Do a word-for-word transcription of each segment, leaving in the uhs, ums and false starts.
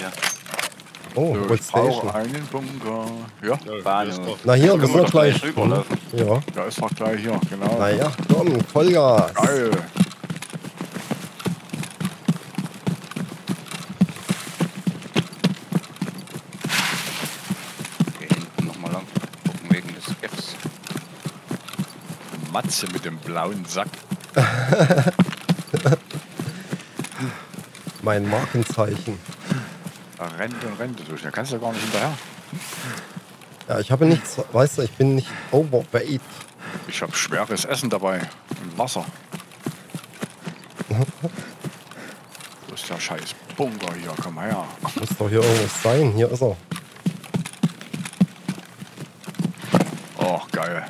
hier. Oh, so, ich brauche einen Bunker. Ja, Bahnhof. Na hier, wir sind doch gleich. Rüber, ja. Da ist doch gleich hier, genau. Na ja, komm, Vollgas. Geil. Matze mit dem blauen Sack. Mein Markenzeichen. Da rennt und rennt durch. Da kannst du ja gar nicht hinterher. Ja, ich habe nichts. Weißt du, ich bin nicht overweight. Ich habe schweres Essen dabei. Und Wasser. Wo ist der scheiß Bunker hier? Komm her. Muss doch hier irgendwas sein. Hier ist er. Oh, geil.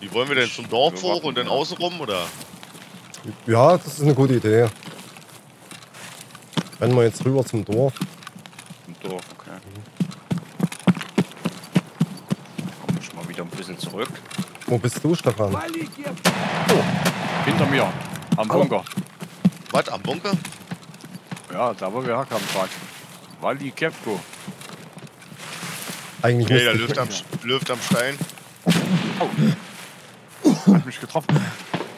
Wie wollen wir denn zum Dorf hoch und dann außen rum, oder? Ja, das ist eine gute Idee. Rennen wir jetzt rüber zum Dorf. Zum Dorf, okay. Komm ich mal wieder ein bisschen zurück. Wo bist du, Stefan? Oh, hinter mir. Am Bunker. Was, am Bunker? Ja, da wo wir herkamen, Tag. Wally Kepko. Eigentlich okay, der löft am, löft am Stein. Oh. Hat mich getroffen.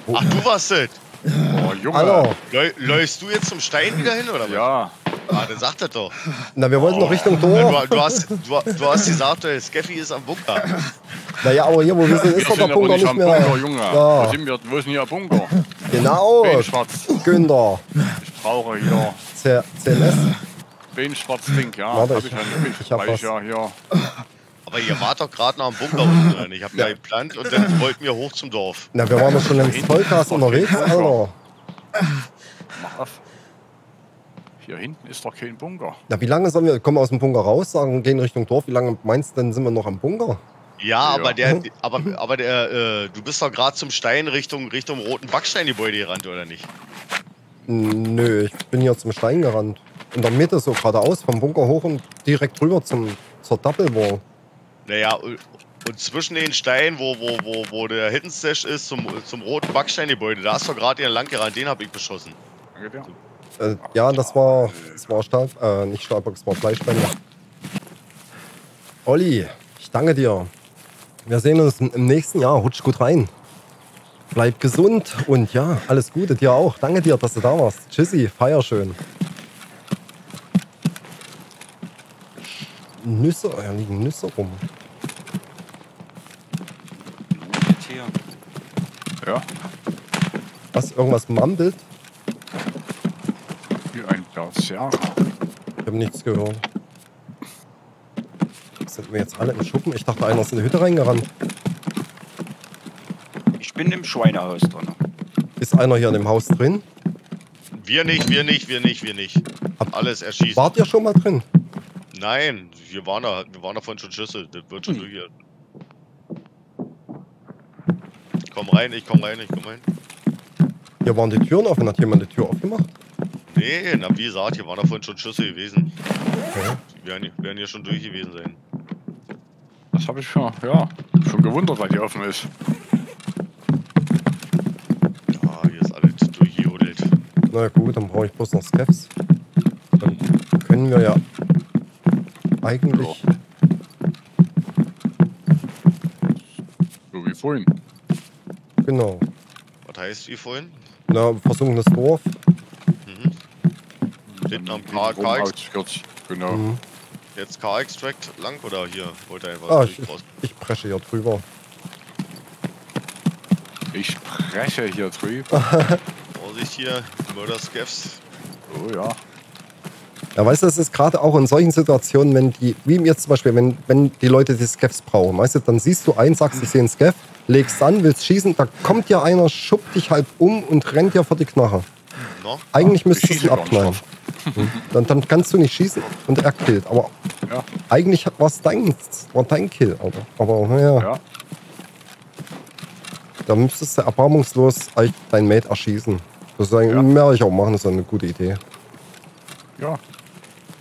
Oh. Ach, du warst das? Oh, Junge. Hallo. Läu läufst du jetzt zum Stein wieder hin, oder was? Ja. Ah, dann sagt er doch. Na, wir wollten doch oh. Richtung Dorf. Du, du, hast, du, du hast gesagt, der Skeffy ist am Bunker. Naja, aber hier, wo wir sind, ist doch der Bunker nicht mehr. Bunker, Junge. Ja. Wo, sind wir, wo ist denn hier der Bunker? Genau. Beinschwarz. Günther. Ich brauche hier. C L S? Beinschwarz-Ding, ja. Warte, hab ich, ich, hab ich hab was. Ja, hier. Aber ihr wart doch gerade noch am Bunker unten drin. Ich hab ja. da geplant und dann wollten wir hoch zum Dorf. Na, wir waren doch schon im Vollgas unterwegs, Alter. Mach auf. Hier hinten ist doch kein Bunker. Na, wie lange sollen wir, kommen wir aus dem Bunker raus, sagen, gehen Richtung Dorf, wie lange meinst du denn, sind wir noch am Bunker? Ja, ja. aber der, aber, aber der, äh, du bist doch gerade zum Stein Richtung, Richtung roten Backsteingebäude gerannt, oder nicht? Nö, ich bin hier zum Stein gerannt. In der Mitte so geradeaus, vom Bunker hoch und direkt rüber zum, zur Double Wall. Naja, und zwischen den Steinen, wo, wo, wo, wo der Hidden Stash ist, zum, zum roten Backsteingebäude, da hast du gerade ihren lang gerannt, den habe ich beschossen. Danke dir. Äh, ja, das war, das war Stahl, äh, nicht Stahlbock, das war Fleischspender. Olli, ich danke dir. Wir sehen uns im nächsten Jahr. Rutsch gut rein. Bleib gesund und ja, alles Gute dir auch. Danke dir, dass du da warst. Tschüssi, feier schön. Nüsse, da liegen Nüsse rum. Ja. Was, irgendwas mampelt? Wie ein Berserker. Ich habe nichts gehört. Sind wir jetzt alle im Schuppen? Ich dachte, einer ist in die Hütte reingerannt. Ich bin im Schweinehaus drin. Ist einer hier in dem Haus drin? Wir nicht, wir nicht, wir nicht, wir nicht. Hab alles erschießen. Wart ihr schon mal drin? Nein, wir waren da, wir waren davon schon Schüsse, das wird schon hm. durch hier. Komm rein, ich komm rein, ich komm rein. Hier waren die Türen offen, hat jemand die Tür aufgemacht? Nee, na wie gesagt, hier waren davon schon Schüsse gewesen. Okay. Die werden, werden hier schon durch gewesen sein. Das habe ich schon, ja, schon gewundert, weil die offen ist. Ja, hier ist alles durchgehudelt. Na gut, dann brauche ich bloß noch Skeps. Dann können wir ja... Eigentlich. So wie vorhin. Genau. Was heißt wie vorhin? Na, versunkenes Dorf. Mhm. Hinten am K X-Track. Genau. Mhm. Jetzt K X-Track lang oder hier? Wollt ihr einfach ah, ich, ich presche hier drüber. Ich presche hier drüber. Vorsicht hier, Mörder-Skeffs. Oh ja. Ja, weißt du, das ist gerade auch in solchen Situationen, wenn die, wie mir jetzt zum Beispiel, wenn, wenn die Leute die Skeffs brauchen, weißt du, dann siehst du einen, sagst, ich sehe einen Skeff, legst an, willst schießen, da kommt ja einer, schubbt dich halb um und rennt dir vor die Knarre. No? Eigentlich müsstest du ihn abknallen. Mhm. Dann, dann kannst du nicht schießen und er killt. Aber ja. eigentlich war es dein, war dein Kill, Alter. Aber naja. Ja. Da müsstest du erbarmungslos dein Mate erschießen. Das ist eigentlich, ja. mehr will ich auch machen, das ist eine gute Idee. Ja.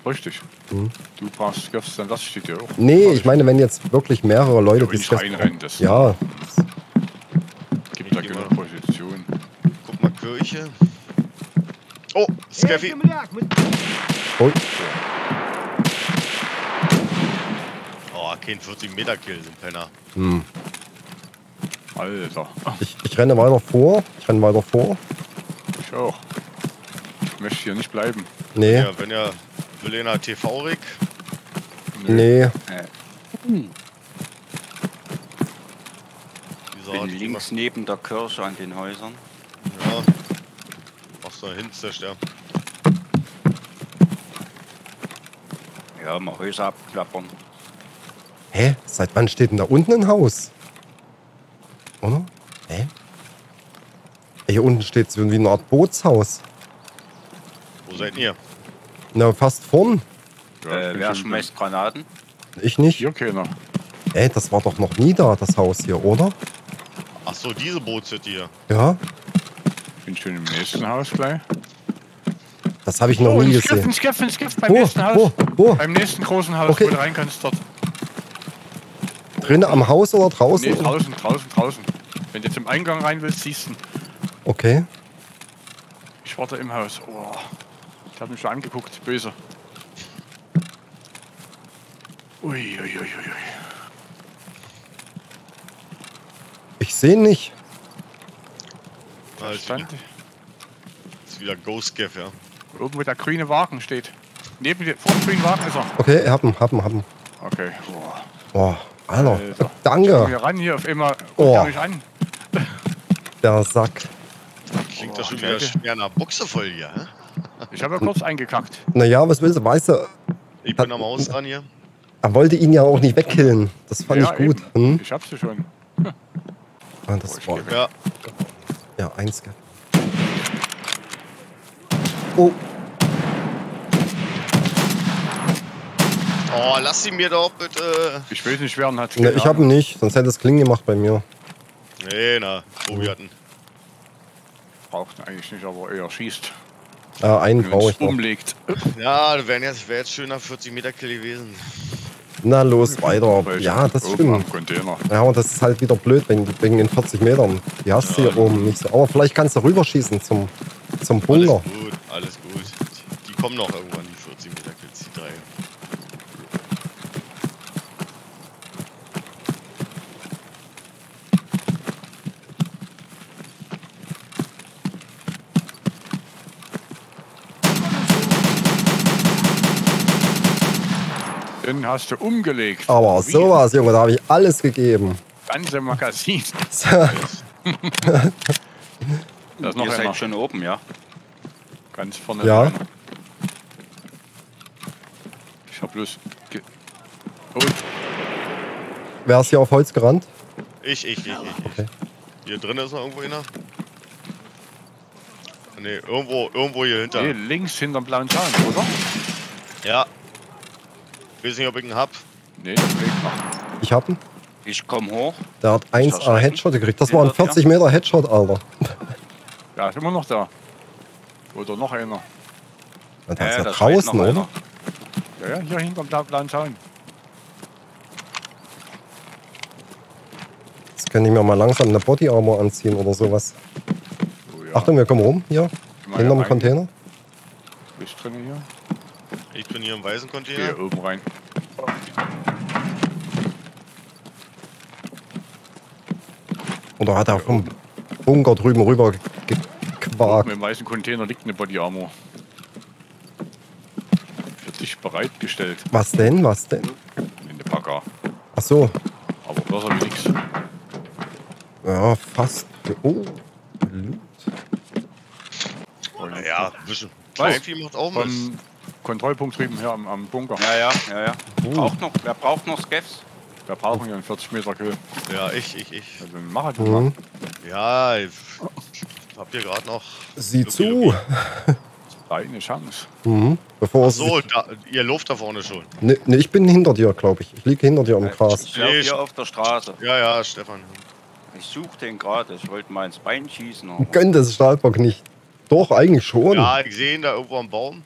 Richtig. Mhm. Du brauchst Skeffs, dann lass ich die dir auch. Nee, ich meine, wenn jetzt wirklich mehrere Leute... Ja, ich reinrennen, das... Ja. Gibt da genug Position. Guck mal, Kirche. Oh, Skeffy. Oh, oh kein vierzig Meter Kill, sind Penner. Hm. Alter. Ich, ich renne weiter vor. Ich renne weiter vor. Ich auch. Ich möchte hier nicht bleiben. Nee. Ja, wenn ihr Milena T V-Rig. Nee. nee. Ich bin links neben der Kirche an den Häusern. Ja. Mach's da hin, ja. Ja, mal Häuser abklappern. Hä? Seit wann steht denn da unten ein Haus? Oder? Hä? Hier unten steht so wie eine Art Bootshaus. Wo seid ihr? Na, fast vorn. Ja, äh, wer schmeißt Granaten? Ich nicht. Hier keiner. Ey, das war doch noch nie da, das Haus hier, oder? Ach so, diese Bootshütte hier. Ja. Ich bin schön im nächsten Haus gleich. Das habe ich noch oh, nie gesehen. Ein Schiff, ein Schiff, beim oh, nächsten Haus. Oh, oh. Beim nächsten großen Haus, okay. Wo du rein kannst dort. Drinnen am Haus oder draußen? Nee, draußen, draußen, draußen. Wenn du jetzt im Eingang rein willst, siehst du. Okay. Ich warte im Haus. Oh, ich habe mich schon angeguckt, böse. Uiuiuiui. Ui, ui. Ich sehe nicht. Da ist wieder Ghost Gaff, ja. Irgendwo der grüne Wagen steht. Neben dem, vor dem grünen Wagen ist er. Okay, er hat ihn, hat ihn, hat ihn. Okay. Boah. Boah. Alter, Alter, danke. Wir ran hier auf einmal. Oh. An. Der Sack. Klingt das oh, schon wieder schwer nach Buchse voll hier. Hä? Ich habe ja kurz eingekackt. Naja, was willst du? Weißt du? Ich bin am Haus dran hier. Er wollte ihn ja auch nicht wegkillen. Das fand ja, ich gut. Hm? Ich hab's schon. Hm. Ah, das oh, war. Ja. Ja, eins. Oh. Oh, lass sie mir doch bitte. Ich will nicht schweren hat. Ne, ich hab ihn nicht, sonst hätte es Klingen gemacht bei mir. Nee, na, Tobi hatten. Braucht ihn eigentlich nicht, aber eher schießt. Ah, einen brauche ich noch. Umlegt. Ja, das wäre jetzt, wär jetzt schöner vierzig Meter Kill gewesen. Na los, weiter. Ja, das stimmt. Ja, und das ist halt wieder blöd, wegen, wegen den vierzig Metern. Die hast du ja, hier oben nicht so. Aber vielleicht kannst du rüberschießen zum, zum Bunker. Alles gut, alles gut. Die kommen noch irgendwann, die vierzig Meter Kills, die drei. Den hast du umgelegt. Aber wie? Sowas, Junge, da habe ich alles gegeben. Ganze Magazin. Das noch ist schon oben, ja. Ganz vorne. Ja. Dran. Ich hab bloß. Ge oh. Wer ist hier auf Holz gerannt? Ich, ich, ich, ich. Okay. Hier drin ist noch irgendwo einer. Ne, irgendwo, irgendwo hier hinter. Nee, links hinterm blauen Zahn, oder? Ja. Ich weiß nicht, ob ich ihn hab. Nee, das will ich machen. Ich hab ihn. Ich komm hoch. Der hat eins A Headshot gekriegt. Das war ein vierzig Meter Headshot, Alter. Ja, ist immer noch da. Oder noch einer. Ja, der äh, ist ja draußen, oder? Ja, ja, hier hinterm blauen Zaun. Jetzt könnte ich mir mal langsam eine Body Armor anziehen oder sowas. Oh, ja. Achtung, wir kommen rum hier. Hinterm ja Container. Bist du drin hier? Ich bin hier im weißen Container. Hier oben rein. Oder hat er vom Bunker drüben rüber gequakt? Im weißen Container liegt eine Body Armor. Für dich bereitgestellt. Was denn? Was denn? Eine Bagger. Ach so. Aber besser wie nix. Ja, fast. Oh. Naja, ein bisschen. Kleinvieh macht auch was. Kontrollpunkt drüben hier am, am Bunker. Ja, ja, ja, ja. Uh. Braucht noch, wer braucht noch Scaffs? Wir brauchen hier einen vierzig Meter Kill. Ja, ich, ich, ich. Also mach halt mal. Mhm. Ja, ich habt ihr gerade noch. Sieh zu. Luki. Eine Chance. Mhm. Bevor ach so, da, ihr lauft da vorne schon. Ne, ne, ich bin hinter dir, glaube ich. Ich liege hinter dir am ja, Gras. Ich laufe hier auf der Straße. Ja, ja, Stefan. Ich suche den gerade. Ich wollte mal ins Bein schießen. Gönnt das Stahlbock nicht. Doch, eigentlich schon. Ja, ich sehe ihn da irgendwo am Baum.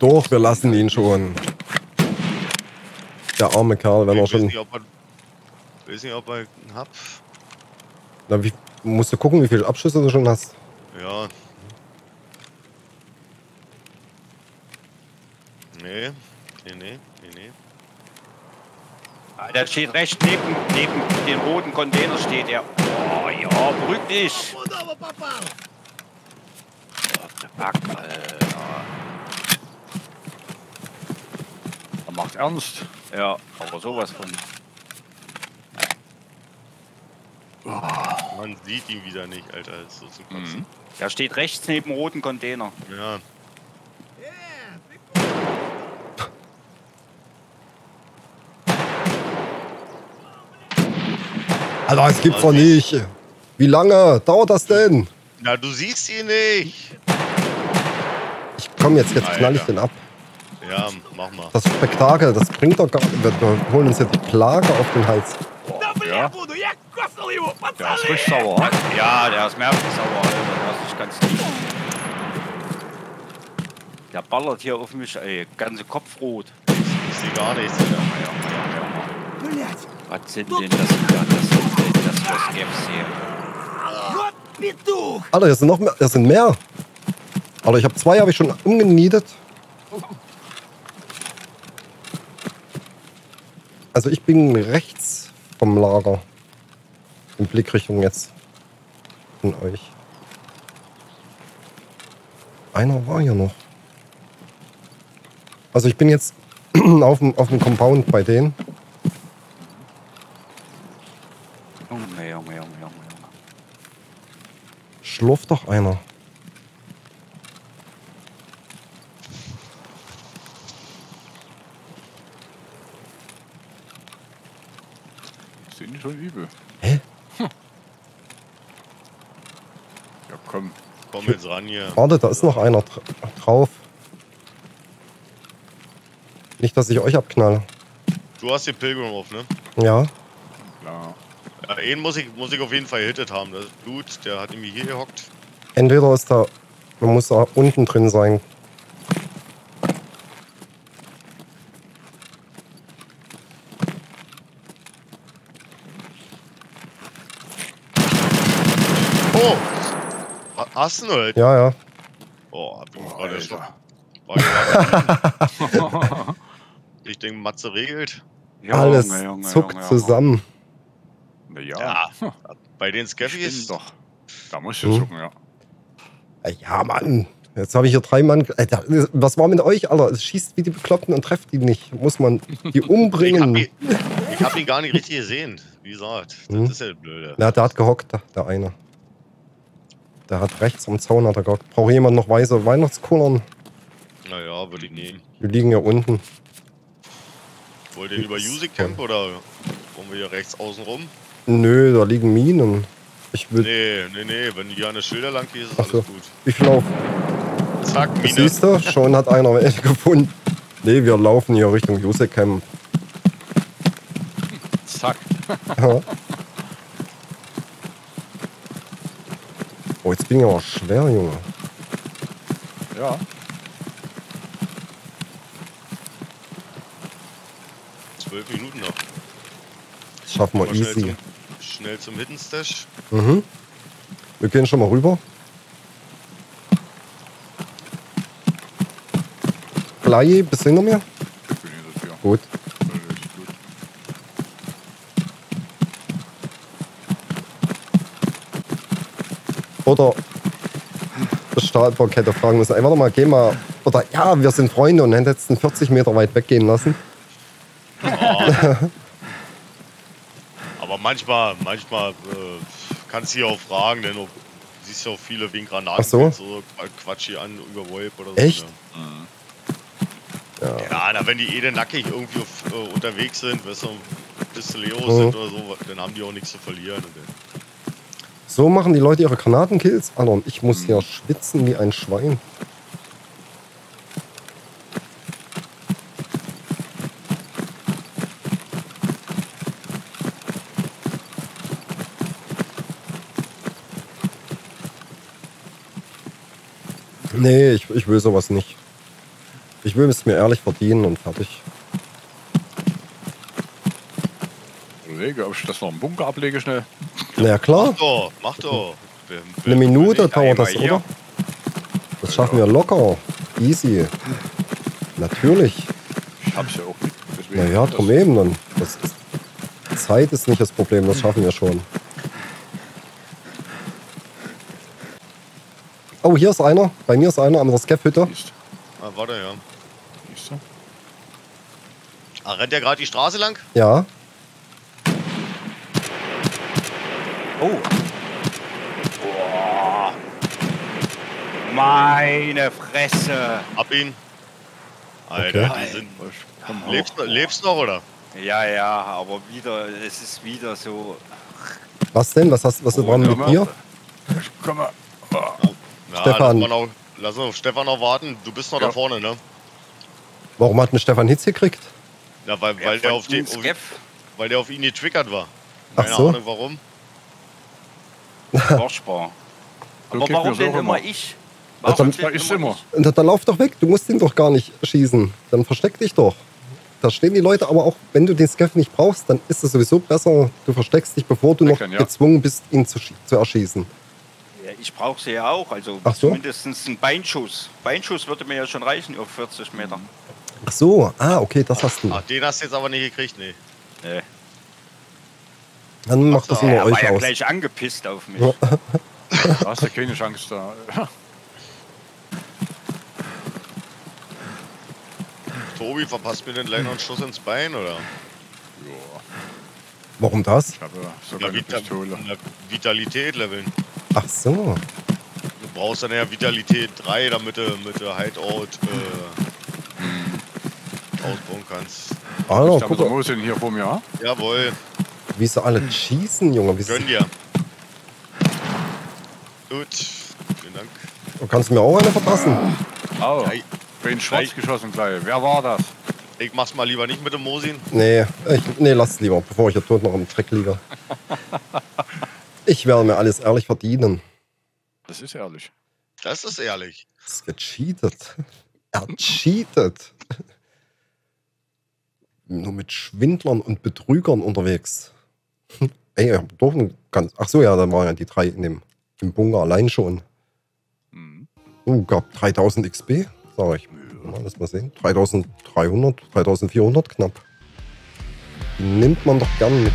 Doch, wir lassen ihn schon. Der arme Kerl, wenn ich er schon... Ich weiß nicht, ob ich ihn hab. Na, wie, musst du gucken, wie viele Abschüsse du schon hast. Ja. Nee, nee, nee, nee. Ah, da steht rechts neben, neben den roten Container steht er. Oh ja, berühmt nicht. Pack, Alter. Er macht ernst. Ja, aber sowas von. Man sieht ihn wieder nicht, Alter. Das ist so zum Kotzen. Mhm. Er steht rechts neben dem roten Container. Ja. Alter, es gibt's doch nicht. Wie lange dauert das denn? Na, du siehst ihn nicht. Ich komm jetzt, jetzt knall ich den ab. Ja, mach mal. Das Spektakel, das bringt doch gar nicht. Wir holen uns jetzt die Plage auf den Hals. Oh, ja. Der ist richtig sauer. Ja, der ist merkwürdig sauer. Das ist ganz lieb. Der ballert hier auf mich, ey. Ganze Kopf rot. Ich sehe gar nichts. Was sind denn das? Das, was gibt's hier? Alter, das sind noch mehr. Das sind mehr. Alter, ich habe zwei, habe ich schon umgenietet. Also ich bin rechts vom Lager. In Blickrichtung jetzt von euch. Einer war ja noch. Also ich bin jetzt auf dem, auf dem Compound bei denen. Junge, Junge, Junge, Junge, Junge. Schlurft doch einer. Das sind die schon übel. Hä? Hm. Ja komm, komm jetzt ran hier. Warte, da ist noch einer dra drauf. Nicht, dass ich euch abknalle. Du hast den Pilgrim auf, ne? Ja. Klar. Ja, einen muss ich, muss ich auf jeden Fall hittet haben. Das ist Blut, der hat irgendwie hier gehockt. Entweder ist da, man muss da unten drin sein. Oh! Hast du ihn halt? Ja, ja. Oh, hab ich oh, gerade schon. Ich denke, Matze regelt. Ja, alles Junge, Junge, zuckt Junge, zusammen. Ja. Ja, bei den Skeffis doch. Da muss ich hm. zucken, ja. Ja, Mann. Jetzt habe ich hier drei Mann. Alter, was war mit euch, Alter? Es schießt wie die Bekloppten und trefft die nicht. Muss man die umbringen. Ich hab ihn, ich hab ihn gar nicht richtig gesehen. Wie gesagt, das hm. ist ja blöde. Na, der hat gehockt, der eine. Der hat rechts am Zaun hat er gehockt. Braucht jemand noch weiße Weihnachtskullern? Naja, würde ich nehmen. Wir liegen ja unten. Wollt ihr über User Camp oder kommen wir hier rechts außen rum? Nö, da liegen Minen. Ich will. Nee, nee, nee, wenn hier an der Schilder lang geht, ist es alles gut. Ich lauf. Zack, Mine. Siehst du, schon hat einer welche gefunden. Nee, wir laufen hier Richtung User Camp. Zack. Ja. Oh, jetzt ging ja auch schwer, Junge. Ja. Zwölf Minuten noch. Das schaffen wir easy. Schnell zum, schnell zum Hidden Stash. Mhm. Wir gehen schon mal rüber. Blei, bist du hinter mir? Ich bin hinter dir. Gut. Oder das Stahlbock hätte fragen müssen. Ey, warte mal, geh mal. Oder ja, wir sind Freunde und hätten jetzt einen vierzig Meter weit weggehen lassen. Oh. Aber manchmal, manchmal äh, kannst du hier auch fragen, denn du siehst ja auch viele wegen Granaten. Ach so? So Quatsch hier an über Vape oder so. Echt? Ja, ja. Ja, na, wenn die eh nackig irgendwie auf, äh, unterwegs sind, weißt du, Pistoleros mhm. sind oder so, dann haben die auch nichts zu verlieren. So machen die Leute ihre Granatenkills. Alter, und ich muss hier schwitzen wie ein Schwein. Nee, ich, ich will sowas nicht. Ich will es mir ehrlich verdienen und fertig. Kollege, ob ich das noch im Bunker ablege schnell? Na ja, klar. Mach doch, mach doch. Eine Minute dauert das, oder? Das schaffen wir locker. Easy. Natürlich. Ich hab's ja auch mitbekommen. Naja, drum eben dann. Das ist, Zeit ist nicht das Problem, das schaffen wir schon. Oh, hier ist einer. Bei mir ist einer an der Skeff-Hütte. Ah, warte, ja. Ist er? Ah, rennt der gerade die Straße lang? Ja. Oh. Boah. Meine Fresse. Ab ihn. Alter, okay. Die sind... Lebst, lebst noch, oder? Ja, ja, aber wieder, es ist wieder so... Was denn? Was hast was oh, du dran mit mir? Komm mal. Ja, Stefan. Lass, noch, lass uns auf Stefan noch warten. Du bist noch ja. da vorne, ne? Warum hat denn Stefan Hitz gekriegt? Ja, weil, weil, ja, der, auf den, auf, weil der auf ihn getriggert war. Ach Keine so. Ahnung warum. Forschbar. Aber okay, warum denn immer ich? Warum ja, dann, denn immer ich? Dann, dann lauf doch weg. Du musst ihn doch gar nicht schießen. Dann versteck dich doch. Da stehen die Leute, aber auch wenn du den Skeff nicht brauchst, dann ist es sowieso besser, du versteckst dich, bevor du noch ja. gezwungen bist, ihn zu, zu erschießen. Ich brauche sie ja auch, also so? mindestens ein Beinschuss. Beinschuss würde mir ja schon reichen auf vierzig Meter. Ach so, ah, okay, das hast du. Ach, den hast du jetzt aber nicht gekriegt, nee. Nee. Dann macht das nur euch aus. Er war ja gleich angepisst auf mich. Da hast du keine Chance da. Tobi, verpasst mir den leider einen Schuss ins Bein, oder? Ja. Warum das? Ich habe sogar eine Pistole. Vitalität leveln. Ach so. Du brauchst dann ja Vitalität drei, damit du mit der Hideout äh, ausbauen kannst. Ah, ja, guck mal, wo sind hier vor mir? Jawohl. Wie sie alle hm. schießen, Junge. Wie Gönn dir. Gut. Vielen Dank. Du kannst mir auch eine verpassen. Au. Ja. Bin schwarz geschossen gleich. Wer war das? Ich mach's mal lieber nicht mit dem Mosin. Nee, ich, nee lass lieber, bevor ich hier tot noch im Dreck liege. Ich werde mir alles ehrlich verdienen. Das ist ehrlich. Das ist ehrlich. Das ist gecheatet. Er cheatet. Nur mit Schwindlern und Betrügern unterwegs. Ey, ich hab doch ein ganz. Ach so, ja, dann waren ja die drei in dem, im Bunker allein schon. Oh, gab dreitausend X P. Sag ich. Mal, lass mal sehen. dreitausenddreihundert, dreitausendvierhundert knapp. Die nimmt man doch gern mit.